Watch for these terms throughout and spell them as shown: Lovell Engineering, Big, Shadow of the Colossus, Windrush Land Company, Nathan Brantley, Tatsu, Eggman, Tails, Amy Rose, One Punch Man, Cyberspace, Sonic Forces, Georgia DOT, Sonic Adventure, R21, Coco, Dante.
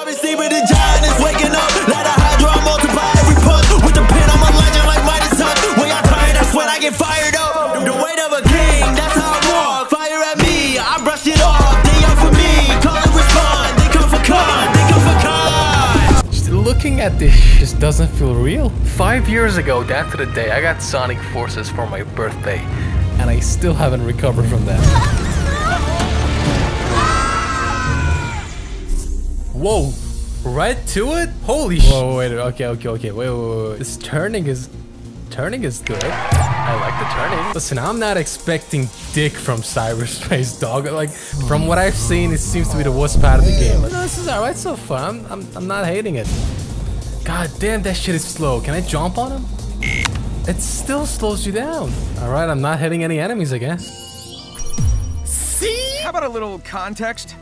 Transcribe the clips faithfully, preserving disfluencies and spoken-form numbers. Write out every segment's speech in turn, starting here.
Obviously, but the giant is waking up. Let a hydro multiply every punch with the pin on my legend like mighty sun. When y'all tired, that's when I get fired up. The weight of a king, that's how I walk. Fire at me, I brush it off. They are for me, call and respond. They come for con, they come for con. Just looking at this just doesn't feel real. Five years ago, down to the day, I got Sonic Forces for my birthday, and I still haven't recovered from that. Whoa, right to it? Holy shit. Whoa, wait, okay, okay, okay, wait, wait, wait, wait. This turning is, turning is good. I like the turning. Listen, I'm not expecting dick from cyberspace, dog. Like, from what I've seen, it seems to be the worst part of the game. Like, no, this is all right so far. I'm, I'm, I'm not hating it. God damn, that shit is slow. Can I jump on him? It still slows you down. All right, I'm not hitting any enemies again. See? How about a little context?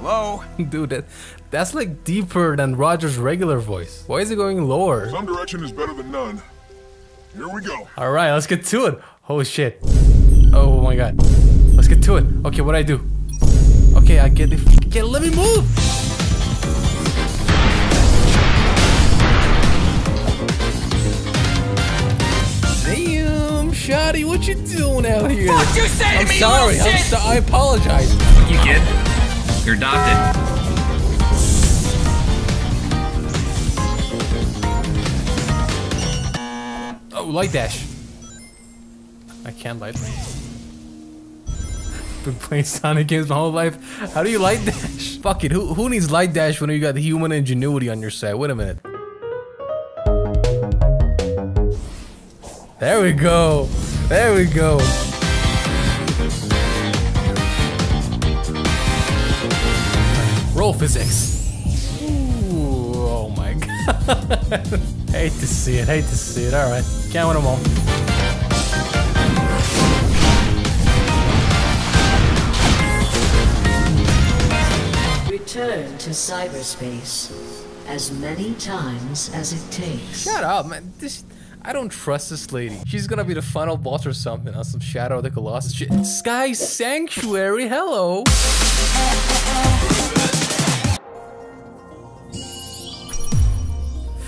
Hello? Dude, that, that's like deeper than Roger's regular voice. Why is it going lower? Some direction is better than none. Here we go. Alright, let's get to it. Oh shit. Oh my god. Let's get to it. Okay, what do I do? Okay, I get the f- okay, let me move! Damn, Shoddy, what you doing out here? What you say I'm to me, sorry, I'm sorry, I apologize. You get You're adopted. Oh, light dash. I can't light dash. Been playing Sonic games my whole life. How do you light dash? Fuck it, who, who needs light dash when you got human ingenuity on your side? Wait a minute. There we go. There we go. Roll physics. Ooh, oh my god. Hate to see it, hate to see it. Alright, can't win them all. Return to cyberspace as many times as it takes. Shut up, man. This, I don't trust this lady. She's gonna be the final boss or something on some Shadow of the Colossus shit. Sky Sanctuary, hello!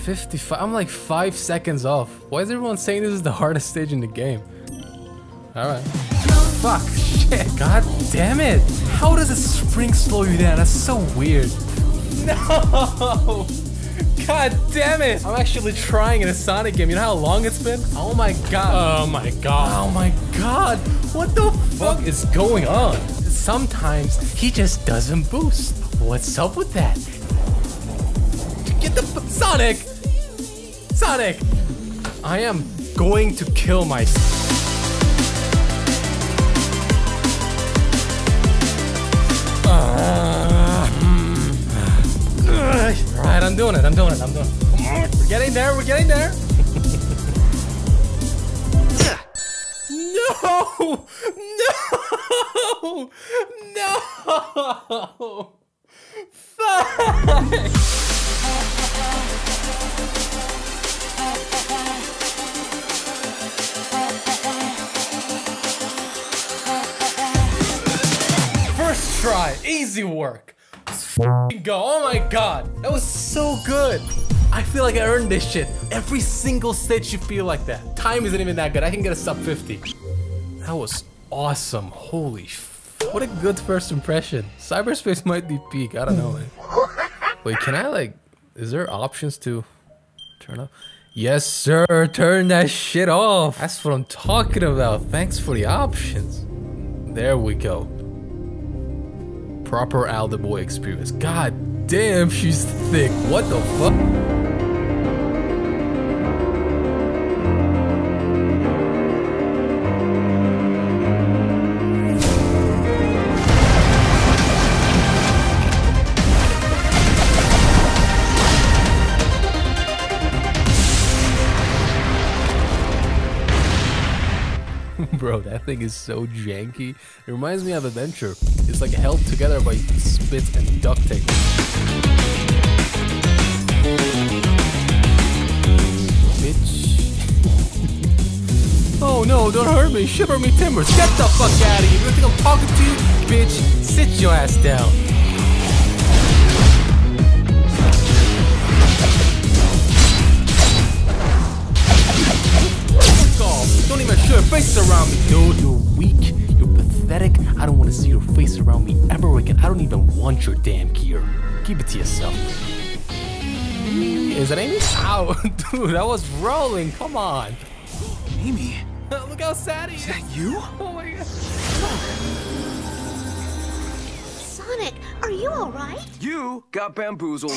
fifty-five, I'm like five seconds off. Why is everyone saying this is the hardest stage in the game? Alright. Fuck, shit. God damn it. How does a spring slow you down? That's so weird. No! God damn it. I'm actually trying in a Sonic game. You know how long it's been? Oh my god. Oh my god. Oh my god. What the fuck is going on? Sometimes he just doesn't boost. What's up with that? Get the f- Sonic! Sonic! I am going to kill myself. Uh, mm. Alright, I'm doing it, I'm doing it, I'm doing it. We're getting there, we're getting there. No! No! No! Fuck! First try, easy work. Let's f***ing go. Oh my god, that was so good. I feel like I earned this shit. Every single stage should feel like that. Time isn't even that good. I can get a sub fifty. That was awesome. Holy f***. What a good first impression. Cyberspace might be peak. I don't know, man. Wait, can I like... Is there options to turn off? Yes, sir. Turn that shit off. That's what I'm talking about. Thanks for the options. There we go. Proper Alda Boy experience. God damn, she's thick. What the fuck? Bro, that thing is so janky. It reminds me of Adventure. It's like held together by spit and duct tape. Bitch. Oh no, don't hurt me. Shiver me timbers. Get the fuck out of here. You think I'm talking to you? Bitch, sit your ass down. want your damn gear. Keep it to yourself. Is it Amy? Ow, dude, I was rolling. Come on. Amy. Look how sad he is. Is that you? Oh my god. Sonic, are you alright? You got bamboozled.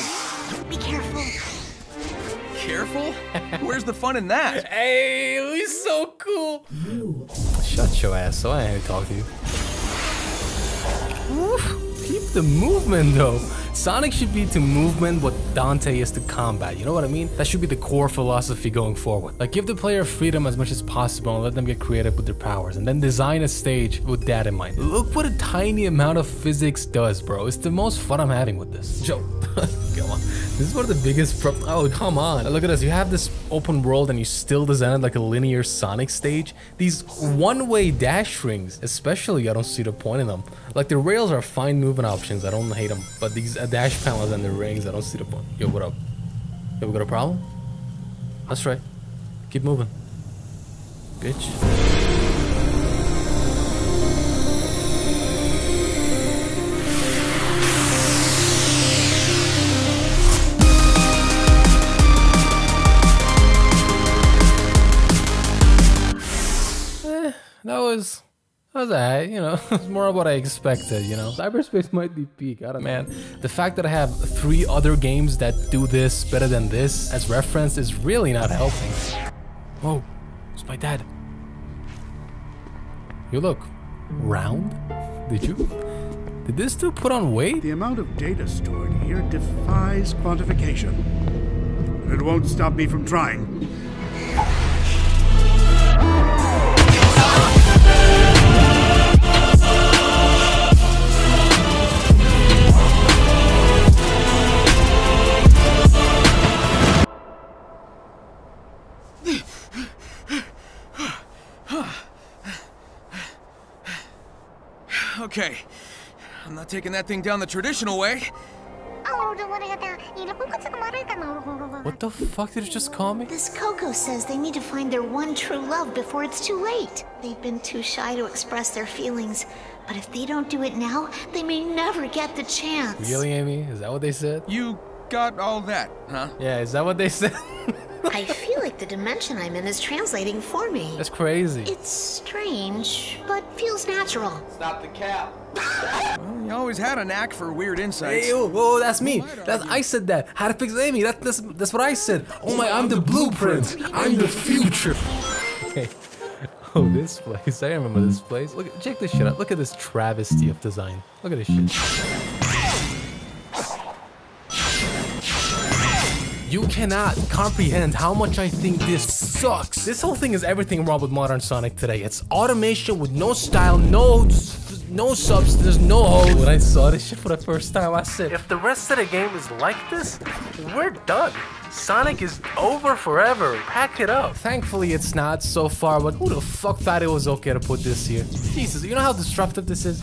Be careful. Careful? Where's the fun in that? Hey, he's so cool. Shut your ass, so I ain't talk to you. Oof, keep the movement though. Sonic should be to movement what Dante is to combat, you know what I mean? That should be the core philosophy going forward. Like, give the player freedom as much as possible and let them get creative with their powers, and then design a stage with that in mind. Look what a tiny amount of physics does, bro. It's the most fun I'm having with this. Joe, come on. This is one of the biggest pro- oh, come on. Look at this. You have this open world and you still design it like a linear Sonic stage. These one-way dash rings, especially, I don't see the point in them. Like, the rails are fine movement options. I don't hate them, but these A dash panels and the rings, I don't see the point. Yo, what up? Yo, we got a problem? That's right. Keep moving. Bitch. Eh, that was... That was alright, you know, it's more of what I expected, you know. Cyberspace might be peak, I don't know. Man, the fact that I have three other games that do this better than this as reference is really not helping. Whoa, it's my dad. You look round? Did you? Did this dude put on weight? The amount of data stored here defies quantification. But it won't stop me from trying. Okay, I'm not taking that thing down the traditional way. What the fuck did it just call me? This Coco says they need to find their one true love before it's too late. They've been too shy to express their feelings, but if they don't do it now, they may never get the chance. Really, Amy? Is that what they said? You got all that, huh? Yeah, is that what they said? I feel like the dimension I'm in is translating for me. That's crazy. It's strange, but feels natural. Stop the cap. Well, you always had a knack for weird insights. Hey, oh, oh, that's me. That's, I said that. How to fix Amy. That, that's, that's what I said. Oh my, I'm the blueprint. I'm the future. Okay. Oh, this place. I remember this place. Look, check this shit out. Look at this travesty of design. Look at this shit. You cannot comprehend how much I think this sucks. This whole thing is everything wrong with modern Sonic today. It's automation with no style, no no substance, no hope. When I saw this shit for the first time, I said, if the rest of the game is like this, we're done. Sonic is over forever. Pack it up. Thankfully, it's not so far, but who the fuck thought it was okay to put this here? Jesus, you know how disruptive this is?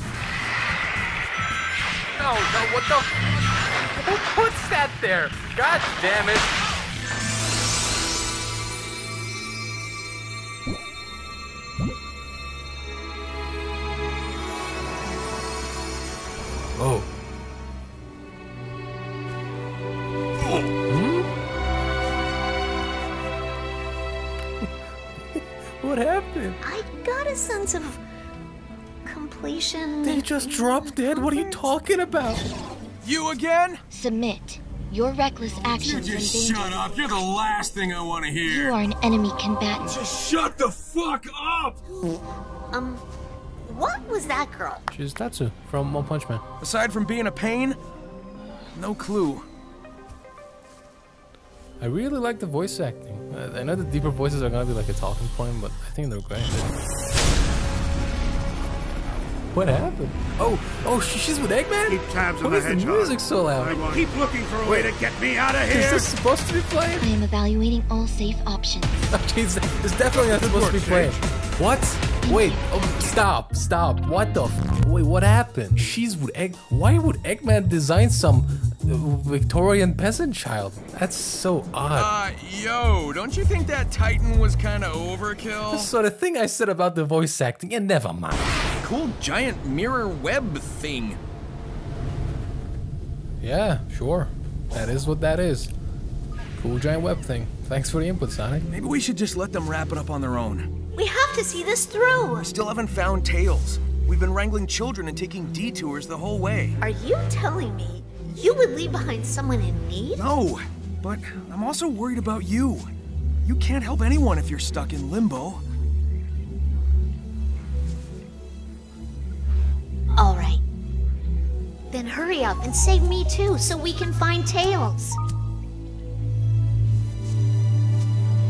No, no, what the fuck? Who puts that there? God damn it. Oh. Hmm? What happened? I got a sense of completion. They just dropped dead? What are you talking about? You again? Submit your reckless actions. You just shut up. You're the last thing I want to hear. You are an enemy combatant. Just shut the fuck up! Um, what was that girl? She's Tatsu from One Punch Man. Aside from being a pain, no clue. I really like the voice acting. I know the deeper voices are gonna be like a talking point, but I think they're great. What happened? Oh, oh, she's with Eggman? Keep tabs on the hedgehog. Why is the music so loud? I keep looking for a way to get me out of here. Is this supposed to be playing? I am evaluating all safe options. Jeez, this definitely not supposed to be playing. What? Wait, oh, stop, stop. What the f? Wait, what happened? She's with Egg. Why would Eggman design some Victorian peasant child? That's so odd. Uh, yo, don't you think that Titan was kind of overkill? So the thing I said about the voice acting, yeah, never mind. Cool giant mirror web thing. Yeah, sure. That is what that is. Cool giant web thing. Thanks for the input, Sonic. Maybe we should just let them wrap it up on their own. We have to see this through. We still haven't found Tails. We've been wrangling children and taking detours the whole way. Are you telling me you would leave behind someone in need? No, but I'm also worried about you. You can't help anyone if you're stuck in limbo. All right. Then hurry up and save me too, so we can find Tails.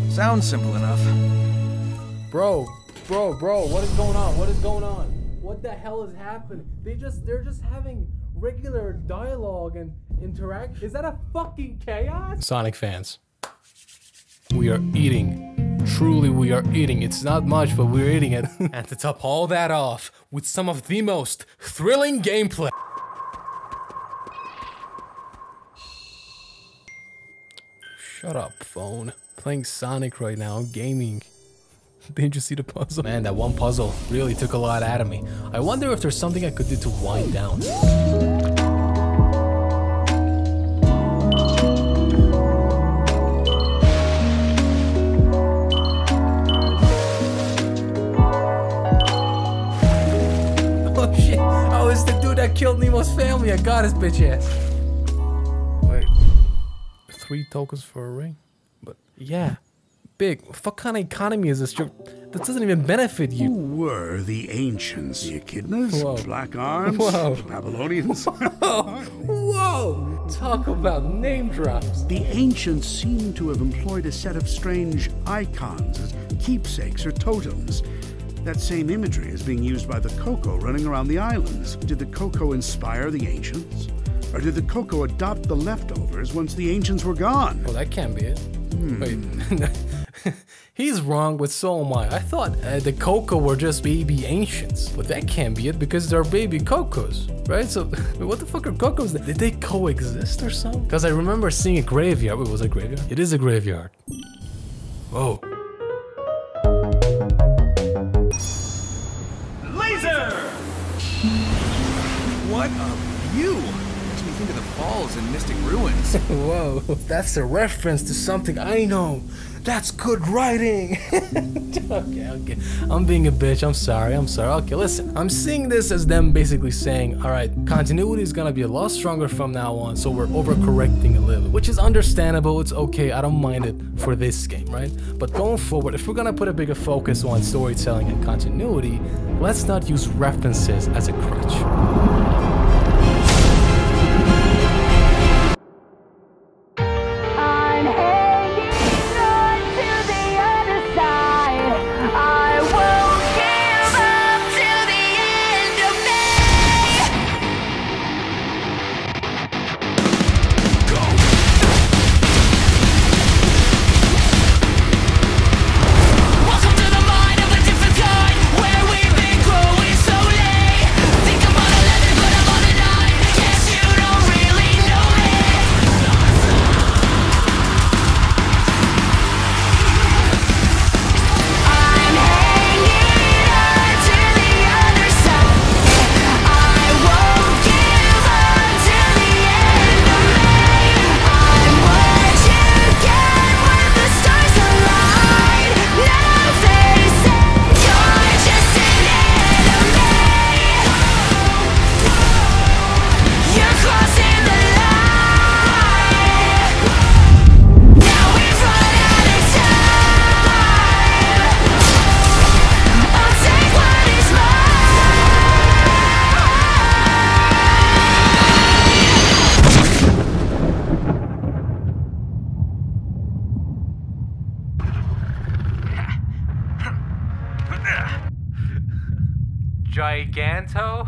Sounds simple enough. Bro, bro, bro, what is going on? What is going on? What the hell is happening? They just, they're just having regular dialogue and interaction. Is that a fucking chaos? Sonic fans, we are eating. Truly, we are eating. It's not much, but we're eating it. And to top all that off with some of the most thrilling gameplay. Shut up, phone. Playing Sonic right now, gaming. Didn't you see the puzzle? Man, that one puzzle really took a lot out of me. I wonder if there's something I could do to wind down. Oh shit, oh, it's the dude that killed Nemo's family. I got his bitch ass. Wait, three tokens for a ring? But yeah. Big, what kind of economy is this? You're, that doesn't even benefit you. Who were the ancients? The echidnas? Whoa. Black arms? Whoa. Babylonians? Whoa. Whoa! Talk about name drops. The ancients seem to have employed a set of strange icons as keepsakes or totems. That same imagery is being used by the Coco running around the islands. Did the Coco inspire the ancients? Or did the Coco adopt the leftovers once the ancients were gone? Well, that can't be it. Hmm. Wait. He's wrong, but so am I. I thought uh, the Coco were just baby ancients, but that can't be it because they're baby Cocos, right? So what the fuck are Cocos? Did they coexist or something? Because I remember seeing a graveyard. Wait, was it a graveyard? It is a graveyard. Whoa. Laser! What a view! Into the falls and mystic ruins. Whoa, that's a reference to something I know. That's good writing. okay, okay. I'm being a bitch. I'm sorry. I'm sorry. Okay, listen. I'm seeing this as them basically saying, all right, continuity is gonna be a lot stronger from now on, so we're overcorrecting a little, which is understandable. It's okay. I don't mind it for this game, right? But going forward, if we're gonna put a bigger focus on storytelling and continuity, let's not use references as a crutch. Giganto?